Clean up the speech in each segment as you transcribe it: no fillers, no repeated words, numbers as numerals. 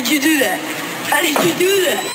did you do that? How did you do that?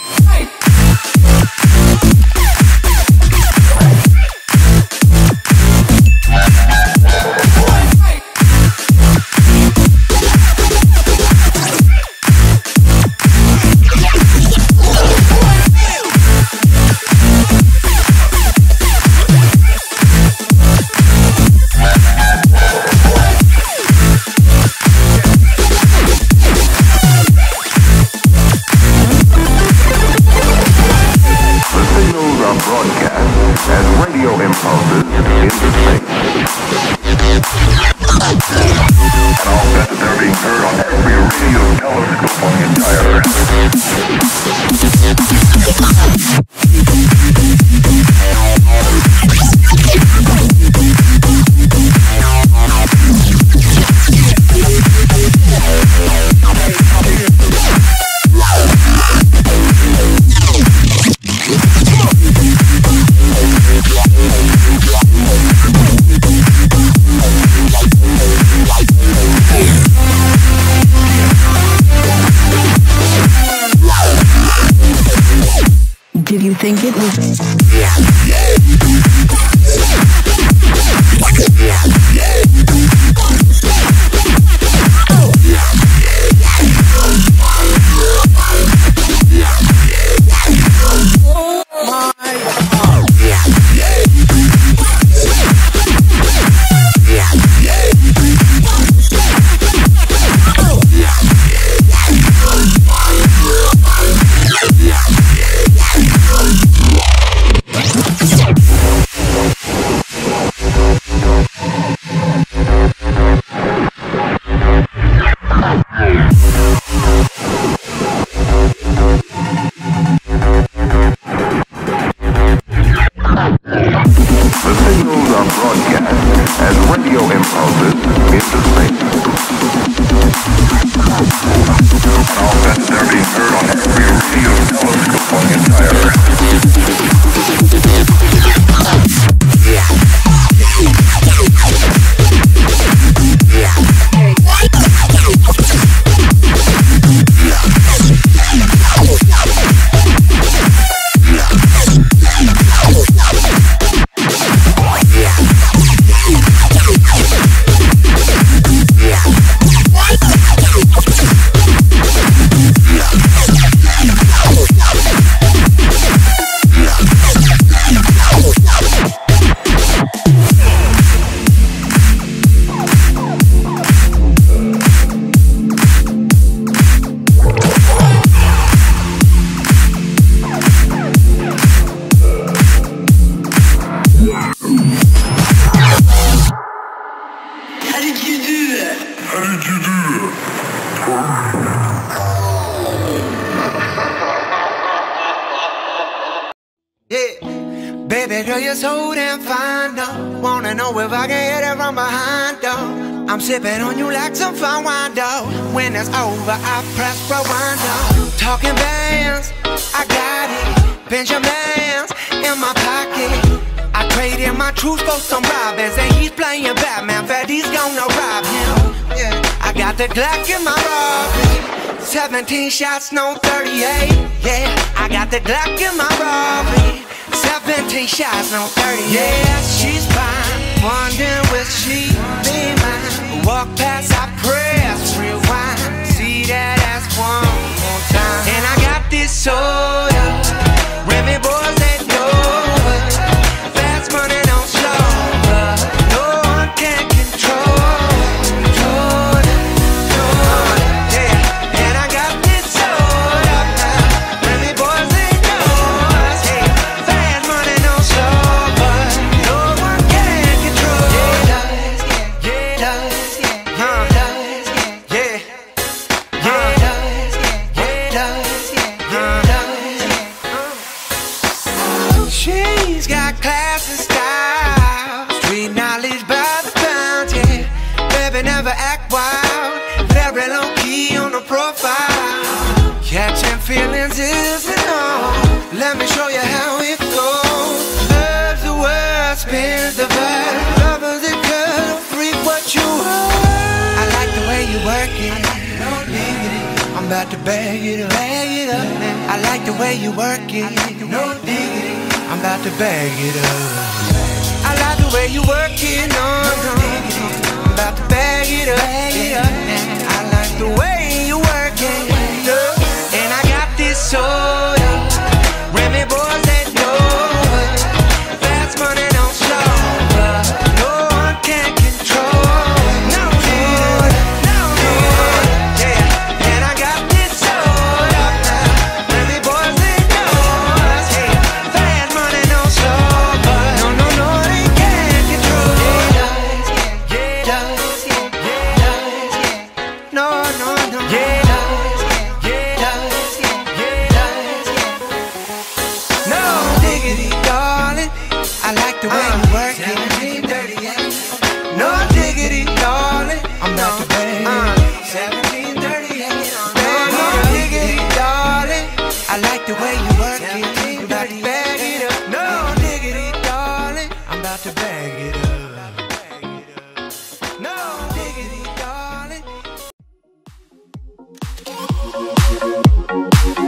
Did you think it was? Baby girl, you're so damn fine, though. Wanna know if I can hit it from behind, though. I'm sipping on you like some fine wine, though. When it's over, I press rewind, though. Talking bands, I got it. Benjamins in my pocket. I traded my truth for some robins, and he's playing Batman. Fetty's gonna rob him. Yeah. I got the Glock in my robbery. 17 shots, no 38. Yeah, I got the Glock in my robbery. 17 shots, no 30. Yeah, she's fine. Wondering will she be mine? Walk past, I press rewind. See that ass one more time. And I got this soda. Remy boys ain't over. Fast money don't slow her. No one can control her. Yeah, and I got this soda. Remy boys ain't over. Feelings isn't all. Let me show you how it goes. Love's the word, spins the verb. Love is a curve, reap what you are. I like the way you work it. I'm I'm about to bag it up now. I like the way you work it, no diggity. I'm about to bag it up. I like the way you work it, no, no. I'm about to bag it up now. I like the way you work it, no. And I got this soda, Remy boys that know it. Fast money don't show up, no one can control it. No soda, no soda, yeah. And I got this soda, Remy boys that know us, yeah. Fast money don't show up, no, no, no, they can't control it. Yeah, no, no, no, yeah. I like the way you work it. No diggity, darling. I'm not the baby. 1738. No diggity, darling. I like the way you work it. I'm about to bag it up. No diggity, darling. I'm about to bag it up. No diggity, darling.